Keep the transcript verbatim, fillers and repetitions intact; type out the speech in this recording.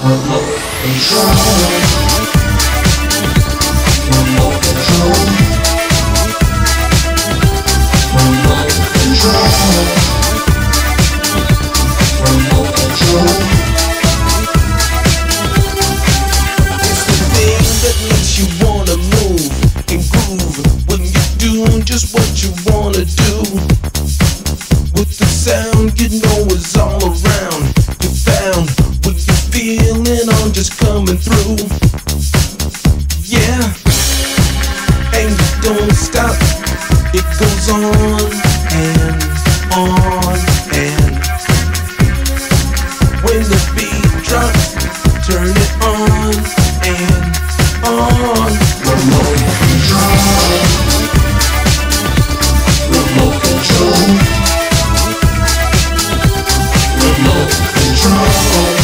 Remote control. Remote control. Remote control. Remote control. It's the thing that makes you wanna move and groove when you do just what you wanna do. With the sound you know is all around. You found what you feeling, I'm just coming through. Yeah, and you don't stop. It goes on and on and. When the beat drops, turn it on and on. Remote control. Remote control. Remote control.